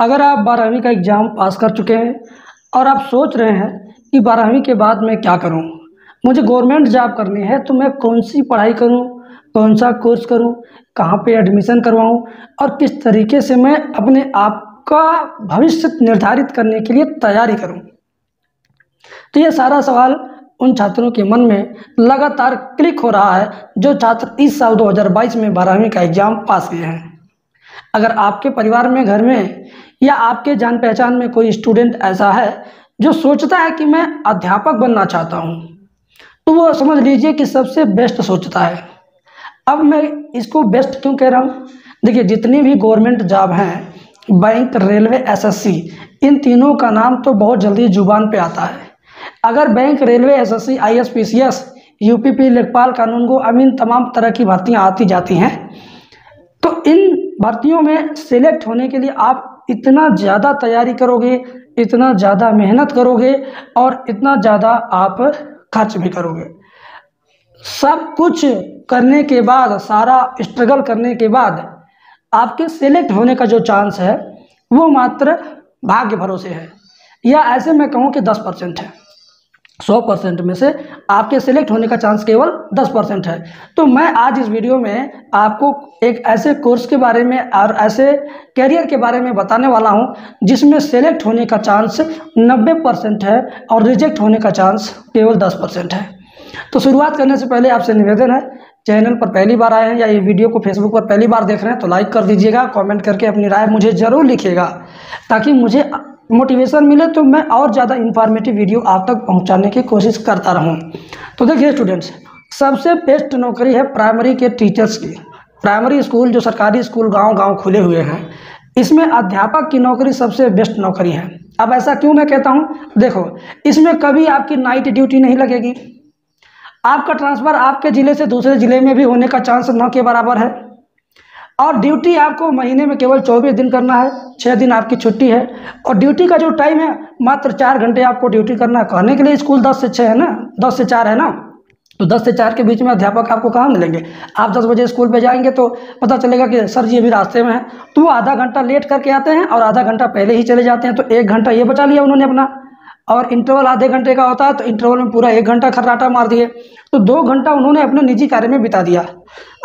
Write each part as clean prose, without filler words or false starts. अगर आप बारहवीं का एग्ज़ाम पास कर चुके हैं और आप सोच रहे हैं कि बारहवीं के बाद मैं क्या करूं, मुझे गवर्नमेंट जॉब करनी है तो मैं कौन सी पढ़ाई करूं, कौन सा कोर्स करूं, कहां पे एडमिशन करवाऊं और किस तरीके से मैं अपने आप का भविष्य निर्धारित करने के लिए तैयारी करूं। तो ये सारा सवाल उन छात्रों के मन में लगातार क्लिक हो रहा है जो छात्र इस साल 2022 में बारहवीं का एग्ज़ाम पास किए हैं। अगर आपके परिवार में, घर में या आपके जान पहचान में कोई स्टूडेंट ऐसा है जो सोचता है कि मैं अध्यापक बनना चाहता हूँ, तो वो समझ लीजिए कि सबसे बेस्ट सोचता है। अब मैं इसको बेस्ट क्यों कह रहा हूँ, देखिए जितनी भी गवर्नमेंट जॉब हैं, बैंक, रेलवे, एसएससी, इन तीनों का नाम तो बहुत जल्दी जुबान पे आता है। अगर bank, railway, SSC, ISPCS, UPP, लेखपाल, कानून गो, अब इन तमाम तरह की भर्तियाँ आती जाती हैं, तो इन भर्तियों में सेलेक्ट होने के लिए आप इतना ज़्यादा तैयारी करोगे, इतना ज़्यादा मेहनत करोगे और इतना ज़्यादा आप खर्च भी करोगे। सब कुछ करने के बाद, सारा स्ट्रगल करने के बाद आपके सेलेक्ट होने का जो चांस है वो मात्र भाग्य भरोसे है, या ऐसे मैं कहूँ कि 10% है। 100% में से आपके सिलेक्ट होने का चांस केवल 10% है। तो मैं आज इस वीडियो में आपको एक ऐसे कोर्स के बारे में और ऐसे कैरियर के बारे में बताने वाला हूं जिसमें सेलेक्ट होने का चांस 90% है और रिजेक्ट होने का चांस केवल 10% है। तो शुरुआत करने से पहले आपसे निवेदन है, चैनल पर पहली बार आए हैं या ये वीडियो को फेसबुक पर पहली बार देख रहे हैं तो लाइक कर दीजिएगा, कमेंट करके अपनी राय मुझे ज़रूर लिखिएगा ताकि मुझे मोटिवेशन मिले तो मैं और ज़्यादा इन्फॉर्मेटिव वीडियो आप तक पहुंचाने की कोशिश करता रहूं। तो देखिए स्टूडेंट्स, सबसे बेस्ट नौकरी है प्राइमरी के टीचर्स की। प्राइमरी स्कूल, जो सरकारी स्कूल गांव-गांव खुले हुए हैं, इसमें अध्यापक की नौकरी सबसे बेस्ट नौकरी है। अब ऐसा क्यों मैं कहता हूँ, देखो इसमें कभी आपकी नाइट ड्यूटी नहीं लगेगी, आपका ट्रांसफ़र आपके ज़िले से दूसरे ज़िले में भी होने का चांस 9 के बराबर है और ड्यूटी आपको महीने में केवल 24 दिन करना है, 6 दिन आपकी छुट्टी है और ड्यूटी का जो टाइम है मात्र 4 घंटे आपको ड्यूटी करना है। कहने के लिए स्कूल 10 से 6 है ना, 10 से 4 है ना, तो 10 से 4 के बीच में अध्यापक आपको कहाँ मिलेंगे। आप 10 बजे स्कूल पे जाएंगे तो पता चलेगा कि सर जी अभी रास्ते में है, तो वो आधा घंटा लेट करके आते हैं और आधा घंटा पहले ही चले जाते हैं, तो 1 घंटा ये बचा लिया उन्होंने अपना। और इंटरवल आधे घंटे का होता है तो इंटरवल में पूरा 1 घंटा खर्राटा मार दिए, तो 2 घंटा उन्होंने अपने निजी कार्य में बिता दिया।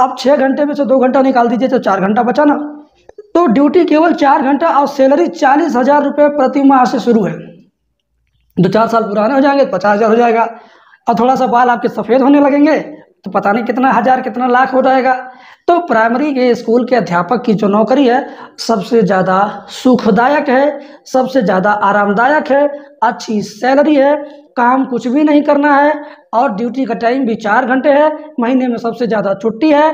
अब 6 घंटे में से 2 घंटा निकाल दीजिए तो 4 घंटा बचा ना, तो ड्यूटी केवल 4 घंटा और सैलरी 40,000 रुपये प्रति माह से शुरू है। 2-4 साल पुराने हो जाएंगे 50,000 हो जाएगा और थोड़ा सा बाल आपके सफ़ेद होने लगेंगे तो पता नहीं कितना हज़ार कितना लाख हो जाएगा। तो प्राइमरी के स्कूल के अध्यापक की जो नौकरी है सबसे ज़्यादा सुखदायक है, सबसे ज़्यादा आरामदायक है, अच्छी सैलरी है, काम कुछ भी नहीं करना है और ड्यूटी का टाइम भी 4 घंटे है, महीने में सबसे ज़्यादा छुट्टी है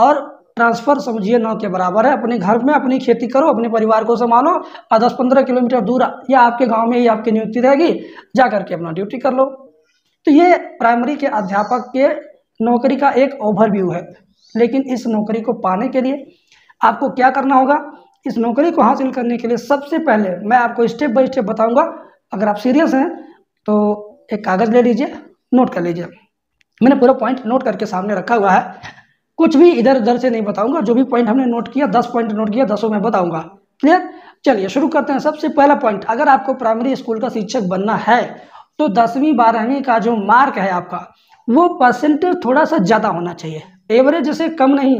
और ट्रांसफ़र समझिए 9 के बराबर है। अपने घर में अपनी खेती करो, अपने परिवार को संभालो और 10-15 किलोमीटर दूर या आपके गाँव में ही आपकी नियुक्ति रहेगी, जा करके अपना ड्यूटी कर लो। तो ये प्राइमरी के अध्यापक के नौकरी का एक ओवरव्यू है। लेकिन इस नौकरी को पाने के लिए आपको क्या करना होगा, इस नौकरी को हासिल करने के लिए सबसे पहले मैं आपको स्टेप बाय स्टेप बताऊंगा। अगर आप सीरियस हैं तो एक कागज़ ले लीजिए, नोट कर लीजिए, मैंने पूरा पॉइंट नोट करके सामने रखा हुआ है, कुछ भी इधर उधर से नहीं बताऊंगा। जो भी पॉइंट हमने नोट किया, 10 पॉइंट नोट किया, 10 में बताऊँगा। क्लियर, चलिए शुरू करते हैं। सबसे पहला पॉइंट, अगर आपको प्राइमरी स्कूल का शिक्षक बनना है तो 10वीं 12वीं का जो मार्क है आपका वो परसेंटेज थोड़ा सा ज़्यादा होना चाहिए, एवरेज से कम नहीं,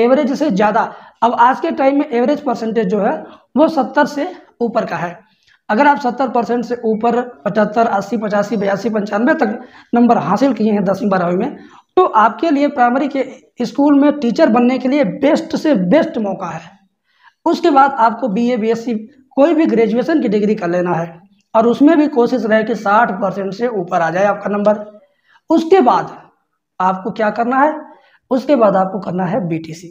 एवरेज से ज़्यादा। अब आज के टाइम में एवरेज परसेंटेज जो है वो 70 से ऊपर का है। अगर आप 70% से ऊपर 75, 80, 85, 82, 95 तक नंबर हासिल किए हैं 10वीं 12वीं में, तो आपके लिए प्राइमरी के स्कूल में टीचर बनने के लिए बेस्ट से बेस्ट मौका है। उसके बाद आपको BA BSc कोई भी ग्रेजुएशन की डिग्री कर लेना है और उसमें भी कोशिश रहे कि 60% से ऊपर आ जाए आपका नंबर। उसके बाद आपको क्या करना है, उसके बाद आपको करना है BTC।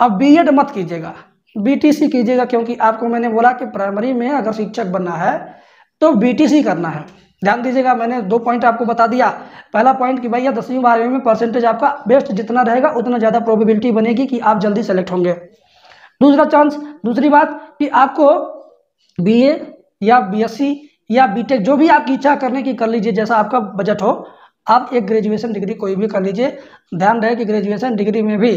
अब BEd मत कीजिएगा, BTC कीजिएगा, क्योंकि आपको मैंने बोला कि प्राइमरी में अगर शिक्षक बनना है तो BTC करना है। ध्यान दीजिएगा, मैंने 2 पॉइंट आपको बता दिया। पहला पॉइंट कि भैया 10वीं 12वीं में परसेंटेज आपका बेस्ट जितना रहेगा उतना ज़्यादा प्रोबेबिलिटी बनेगी कि आप जल्दी सेलेक्ट होंगे। दूसरा चांस, दूसरी बात कि आपको BA या BSc या BTech जो भी आपकी इच्छा करने की कर लीजिए, जैसा आपका बजट हो। आप एक ग्रेजुएशन डिग्री कोई भी कर लीजिए, ध्यान रहे कि ग्रेजुएशन डिग्री में भी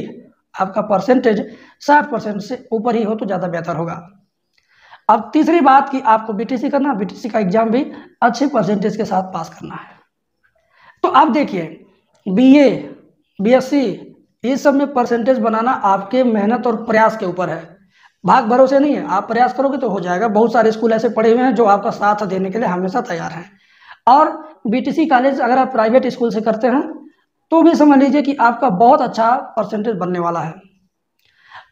आपका परसेंटेज 60% से ऊपर ही हो तो ज़्यादा बेहतर होगा। अब तीसरी बात कि आपको बीटीसी करना, बीटीसी का एग्जाम भी अच्छे परसेंटेज के साथ पास करना है। तो अब देखिए बीए, बीएससी, ये सब में परसेंटेज बनाना आपके मेहनत और प्रयास के ऊपर है, भाग भरोसे नहीं है। आप प्रयास करोगे तो हो जाएगा। बहुत सारे स्कूल ऐसे पड़े हुए हैं जो आपका साथ देने के लिए हमेशा तैयार हैं। और बीटीसी कॉलेज अगर आप प्राइवेट स्कूल से करते हैं तो भी समझ लीजिए कि आपका बहुत अच्छा परसेंटेज बनने वाला है।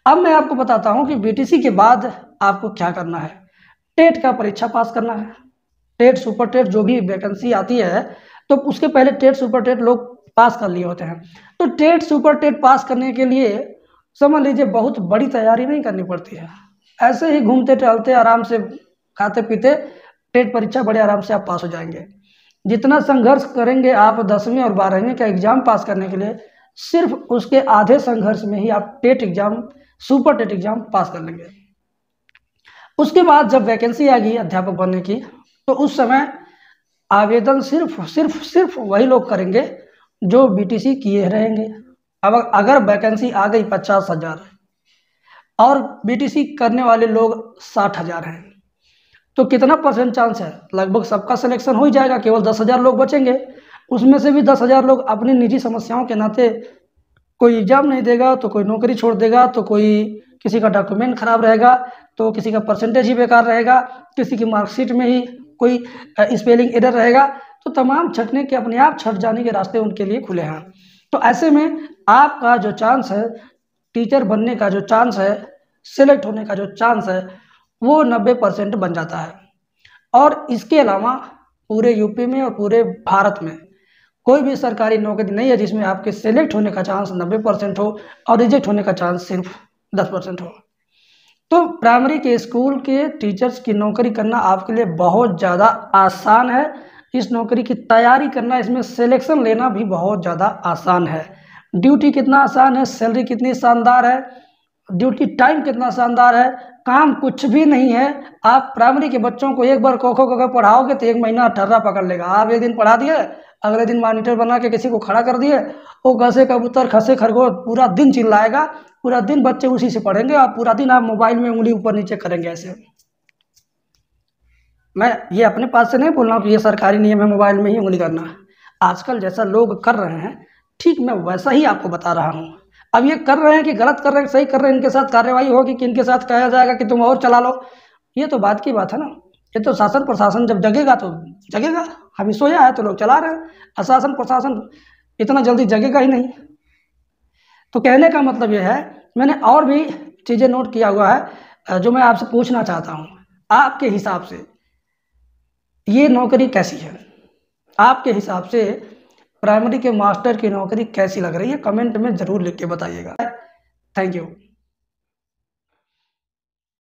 अब मैं आपको बताता हूं कि बीटीसी के बाद आपको क्या करना है। टेट का परीक्षा पास करना है, टेट सुपर टेट जो भी वैकेंसी आती है तो उसके पहले टेट सुपर टेट लोग पास कर लिए होते हैं। तो टेट सुपर टेट पास करने के लिए समझ लीजिए बहुत बड़ी तैयारी नहीं करनी पड़ती है, ऐसे ही घूमते टहलते आराम से खाते पीते टेट परीक्षा बड़े आराम से आप पास हो जाएंगे। जितना संघर्ष करेंगे आप 10वीं और 12वीं का एग्जाम पास करने के लिए, सिर्फ उसके आधे संघर्ष में ही आप TET exam super TET exam pass कर लेंगे। उसके बाद जब वैकेंसी आएगी अध्यापक बनने की तो उस समय आवेदन सिर्फ वही लोग करेंगे जो बीटीसी किए रहेंगे। अब अगर वैकेंसी आ गई 50,000 और बीटीसी करने वाले लोग 60,000 हैं तो कितना परसेंट चांस है? लगभग सबका सिलेक्शन हो ही जाएगा, केवल 10,000 लोग बचेंगे। उसमें से भी 10,000 लोग अपनी निजी समस्याओं के नाते कोई एग्ज़ाम नहीं देगा तो कोई नौकरी छोड़ देगा, तो कोई किसी का डॉक्यूमेंट खराब रहेगा, तो किसी का परसेंटेज ही बेकार रहेगा, किसी की मार्कशीट में ही कोई स्पेलिंग एरर रहेगा। तो तमाम छटने के अपने आप छट जाने के रास्ते उनके लिए खुले हैं। तो ऐसे में आपका जो चांस है टीचर बनने का, जो चांस है सिलेक्ट होने का, जो चांस है वो 90% बन जाता है। और इसके अलावा पूरे यूपी में और पूरे भारत में कोई भी सरकारी नौकरी नहीं है जिसमें आपके सेलेक्ट होने का चांस 90% हो और रिजेक्ट होने का चांस सिर्फ 10% हो। तो प्राइमरी के स्कूल के टीचर्स की नौकरी करना आपके लिए बहुत ज़्यादा आसान है। इस नौकरी की तैयारी करना, इसमें सेलेक्शन लेना भी बहुत ज़्यादा आसान है। ड्यूटी कितना आसान है, सैलरी कितनी शानदार है, ड्यूटी टाइम कितना शानदार है, काम कुछ भी नहीं है। आप प्राइमरी के बच्चों को एक बार कोखो कोखो पढ़ाओगे तो एक महीना ठर्रा पकड़ लेगा। आप एक दिन पढ़ा दिए, अगले दिन मॉनिटर बना के किसी को खड़ा कर दिए, वो घसे कबूतर खसे खरगोश पूरा दिन चिल्लाएगा, पूरा दिन बच्चे उसी से पढ़ेंगे और पूरा दिन आप मोबाइल में उंगली ऊपर नीचे करेंगे। ऐसे मैं ये अपने पास से नहीं बोल रहा हूँ कि ये सरकारी नियम है मोबाइल में ही उंगली करना। आजकल जैसा लोग कर रहे हैं ठीक मैं वैसा ही आपको बता रहा हूँ। अब ये कर रहे हैं कि गलत कर रहे हैं, सही कर रहे हैं, इनके साथ कार्यवाही होगी कि इनके साथ कहा जाएगा कि तुम और चला लो, ये तो बात की बात है ना। ये तो शासन प्रशासन जब जगेगा तो जगेगा, अभी सोया है तो लोग चला रहे हैं, अशासन प्रशासन इतना जल्दी जगेगा ही नहीं। तो कहने का मतलब ये है, मैंने और भी चीज़ें नोट किया हुआ है जो मैं आपसे पूछना चाहता हूँ। आपके हिसाब से ये नौकरी कैसी है? आपके हिसाब से प्राइमरी के मास्टर की नौकरी कैसी लग रही है? कमेंट में ज़रूर लिख के बताइएगा। Thank you.